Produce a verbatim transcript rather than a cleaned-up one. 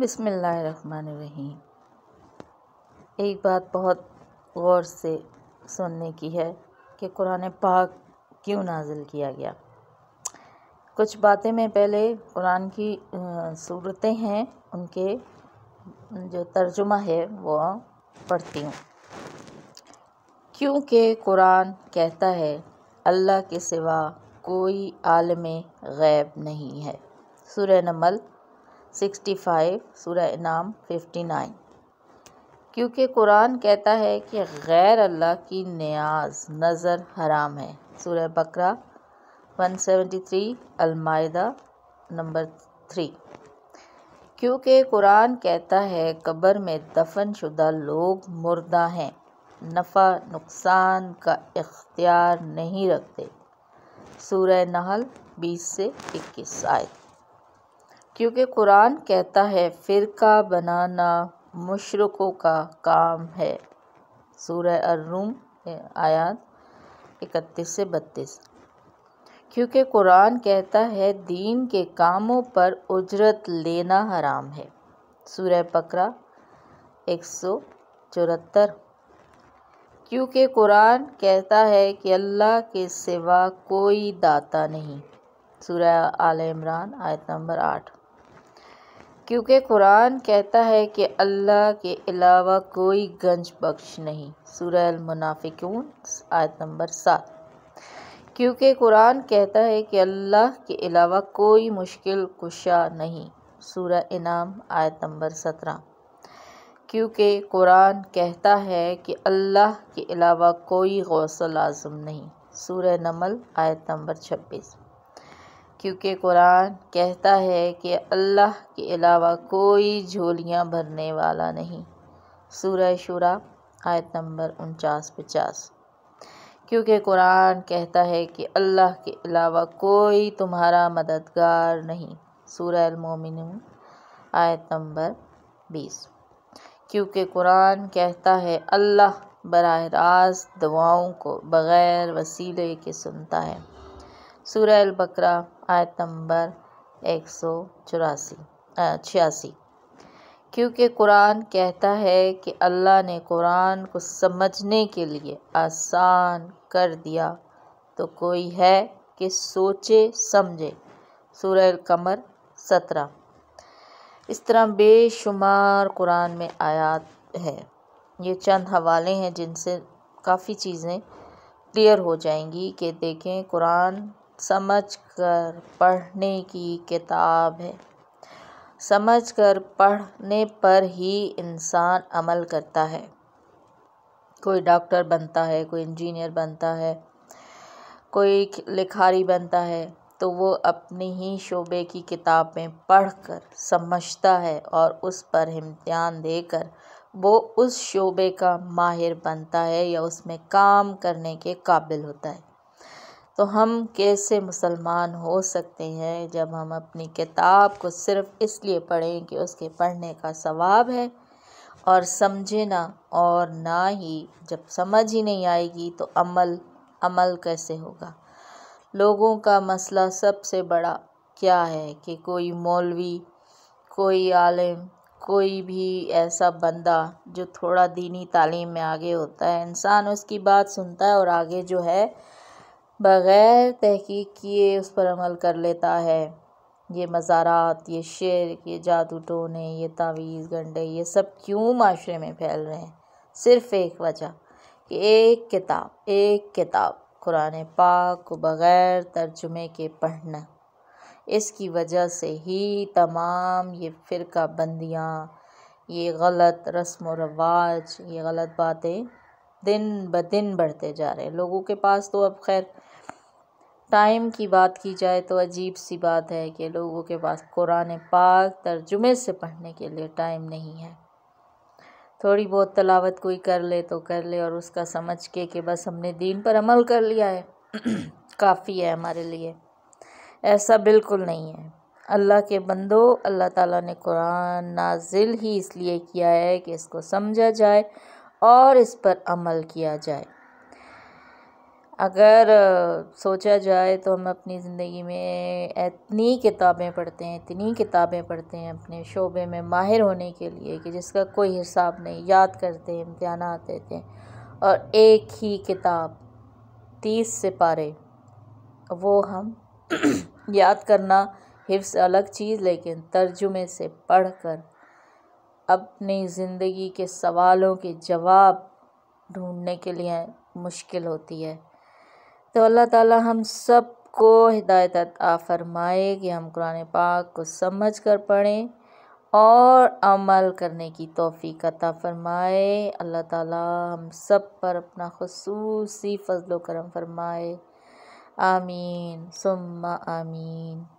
बिस्मिल्लाहिर्रहमानिर्रहीम। एक बात बहुत गौर से सुनने की है कि कुरान पाक क्यों नाजिल किया गया। कुछ बातें में पहले कुरान की सूरतें हैं, उनके जो तर्जुमा है वो पढ़ती हूँ। क्योंकि कुरान कहता है अल्लाह के सिवा कोई आलमे गैब नहीं है। सूरह नमल सिक्सटी फाइव, सूरह इनाम फिफ्टी नाइन। क्योंकि कुरान कहता है कि गैर अल्लाह की नियाज नज़र हराम है। सूरह Baqarah one seventy three, Al-Maidah number three. क्योंकि कुरान कहता है कब्र में दफन शुदा लोग मुर्दा हैं, नफ़ा नुकसान का इख्तियार नहीं रखते। सूरह नहल बीस से इक्कीस आयत। क्योंकि कुरान कहता है फ़िरका बनाना मुशरिकों का काम है। सूरह अर्रूम आयत इकतीस से बत्तीस। क्योंकि कुरान कहता है दीन के कामों पर उजरत लेना हराम है। सूरह बकरा एक सौ चौहत्तर। क्योंकि कुरान कहता है कि अल्लाह के सिवा कोई दाता नहीं। सूरह आले इमरान आयत नंबर आठ। क्योंकि कुरान कहता है कि अल्लाह के अलावा कोई गंज बख्श नहीं। सूरह अल-मुनाफिकून आयत नंबर सात। क्योंकि कुरान कहता है कि अल्लाह के अलावा कोई मुश्किल कुशा नहीं। सूरह इनाम आयत नंबर सत्रह। क्योंकि कुरान कहता है कि अल्लाह के अलावा कोई गौसल आज़म नहीं। सूरह नमल आयत नंबर छब्बीस। क्योंकि कुरान कहता है कि अल्लाह के अलावा कोई झोलियां भरने वाला नहीं। सूरह शूरा आयत नंबर उनचास पचास। क्योंकि कुरान कहता है कि अल्लाह के अलावा कोई तुम्हारा मददगार नहीं। सूरह अल-मोमिनून आयत नंबर बीस। क्योंकि कुरान कहता है अल्लाह बराह रास्त दुआओं को बग़ैर वसीले के सुनता है। सूरह अल-बकरा आयत नंबर एक सौ चौरासी छियासी। क्योंकि कुरान कहता है कि अल्लाह ने कुरान को समझने के लिए आसान कर दिया तो कोई है कि सोचे समझे। सूरह अल-कमर सत्रह। इस तरह बेशुमार कुरान में आयात है। ये चंद हवाले हैं जिनसे काफ़ी चीज़ें क्लियर हो जाएंगी कि देखें कुरान समझकर पढ़ने की किताब है। समझकर पढ़ने पर ही इंसान अमल करता है। कोई डॉक्टर बनता है, कोई इंजीनियर बनता है, कोई लिखारी बनता है, तो वो अपने ही शोबे की किताब में पढ़कर समझता है और उस पर इम्तिहान देकर वो उस शोबे का माहिर बनता है या उसमें काम करने के काबिल होता है। तो हम कैसे मुसलमान हो सकते हैं जब हम अपनी किताब को सिर्फ इसलिए पढ़ें कि उसके पढ़ने का सवाब है और समझे ना, और ना ही जब समझ ही नहीं आएगी तो अमल अमल कैसे होगा। लोगों का मसला सबसे बड़ा क्या है कि कोई मौलवी, कोई आलिम, कोई भी ऐसा बंदा जो थोड़ा दीनी तालीम में आगे होता है, इंसान उसकी बात सुनता है और आगे जो है बग़ैर तहकीक किए उस पर अमल कर लेता है। ये मज़ारात, ये शिर्क, ये जादू टोने, ये तावीज़ गंडे, ये सब क्यों माशरे में फैल रहे हैं? सिर्फ़ एक वजह कि एक किताब एक किताब कुरान पाक को बग़ैर तर्जुमे के पढ़ना। इसकी वजह से ही तमाम ये फ़िरका बंदियाँ, ये गलत रस्म व रवाज, ये गलत बातें दिन ब दिन बढ़ते जा रहे हैं लोगों के पास। तो अब खैर टाइम की बात की जाए तो अजीब सी बात है कि लोगों के पास कुरान पाक तर्जुमे से पढ़ने के लिए टाइम नहीं है। थोड़ी बहुत तलावत कोई कर ले तो कर ले और उसका समझ के कि बस हमने दीन पर अमल कर लिया है काफ़ी है हमारे लिए। ऐसा बिल्कुल नहीं है। अल्लाह के बंदो, अल्लाह ताला ने कुरान नाजिल ही इसलिए किया है कि इसको समझा जाए और इस पर अमल किया जाए। अगर सोचा जाए तो हम अपनी ज़िंदगी में इतनी किताबें पढ़ते हैं इतनी किताबें पढ़ते हैं अपने शोबे में माहिर होने के लिए कि जिसका कोई हिसाब नहीं। याद करते हैं, इम्तिहानात देते हैं और एक ही किताब तीस से पारे, वो हम याद करना हिफ्ज़ अलग चीज़, लेकिन तर्जुमे से पढ़कर अपनी ज़िंदगी के सवालों के जवाब ढूंढने के लिए मुश्किल होती है। तो अल्लाह ताला हम सब को हिदायत अता फरमाए कि हम कुरान पाक को समझ कर पढ़ें और अमल करने की तौफीक अता फरमाए। अल्लाह ताला हम सब पर अपना खुसूसी फजल करम फरमाए। आमीन सुम्मा आमीन।